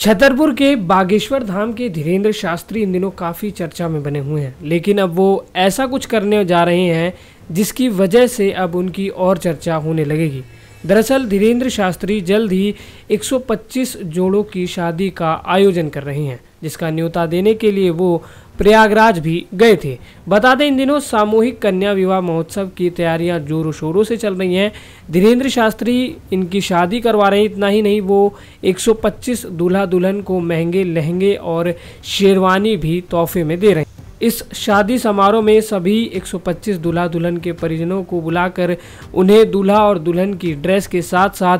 छतरपुर के बागेश्वर धाम के धीरेंद्र शास्त्री इन दिनों काफ़ी चर्चा में बने हुए हैं, लेकिन अब वो ऐसा कुछ करने जा रहे हैं जिसकी वजह से अब उनकी और चर्चा होने लगेगी। दरअसल धीरेंद्र शास्त्री जल्द ही 125 जोड़ों की शादी का आयोजन कर रहे हैं, जिसका न्योता देने के लिए वो प्रयागराज भी गए थे। बता दें, इन दिनों सामूहिक कन्या विवाह महोत्सव की तैयारियां जोरों शोरों से चल रही हैं। धीरेंद्र शास्त्री इनकी शादी करवा रहे हैं। इतना ही नहीं, वो 125 दूल्हा दुल्हन को महंगे लहंगे और शेरवानी भी तोहफे में दे रहे हैं। इस शादी समारोह में सभी 125 दूल्हा दुल्हन के परिजनों को बुलाकर उन्हें दूल्हा और दुल्हन की ड्रेस के साथ साथ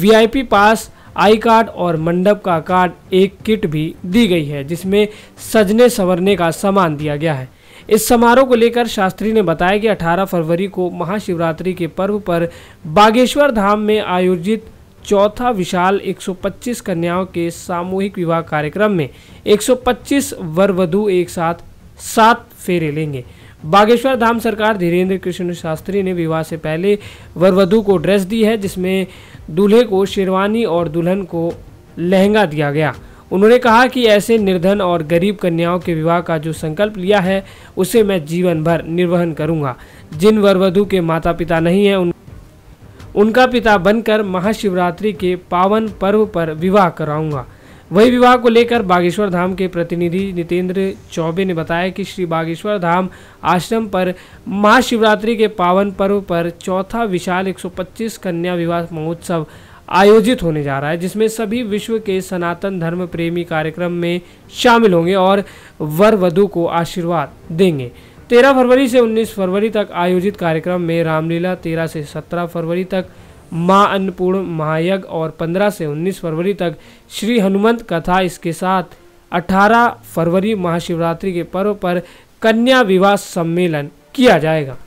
VIP पास, आई कार्ड और मंडप का कार्ड एक किट भी दी गई है, जिसमें सजने संवरने का सामान दिया गया है। इस समारोह को लेकर शास्त्री ने बताया कि 18 फरवरी को महाशिवरात्रि के पर्व पर बागेश्वर धाम में आयोजित चौथा विशाल 125 कन्याओं के सामूहिक विवाह कार्यक्रम में 125 वर वधू एक साथ 7 फेरे लेंगे। बागेश्वर धाम सरकार धीरेंद्र कृष्ण शास्त्री ने विवाह से पहले वर वधू को ड्रेस दी है, जिसमें दूल्हे को शेरवानी और दुल्हन को लहंगा दिया गया। उन्होंने कहा कि ऐसे निर्धन और गरीब कन्याओं के विवाह का जो संकल्प लिया है उसे मैं जीवन भर निर्वहन करूंगा। जिन वर वधू के माता पिता नहीं हैं उनका पिता बनकर महाशिवरात्रि के पावन पर्व पर विवाह कराऊंगा। वही विवाह को लेकर बागेश्वर धाम के प्रतिनिधि नितेंद्र चौबे ने बताया कि श्री बागेश्वर धाम आश्रम पर महाशिवरात्रि के पावन पर्व पर चौथा विशाल 125 कन्या विवाह महोत्सव आयोजित होने जा रहा है, जिसमें सभी विश्व के सनातन धर्म प्रेमी कार्यक्रम में शामिल होंगे और वर वधू को आशीर्वाद देंगे। 13 फरवरी से 19 फरवरी तक आयोजित कार्यक्रम में रामलीला, 13 से 17 फरवरी तक मां अन्नपूर्ण महायज्ञ और 15 से 19 फरवरी तक श्री हनुमंत कथा, इसके साथ 18 फरवरी महाशिवरात्रि के पर्व पर कन्या विवाह सम्मेलन किया जाएगा।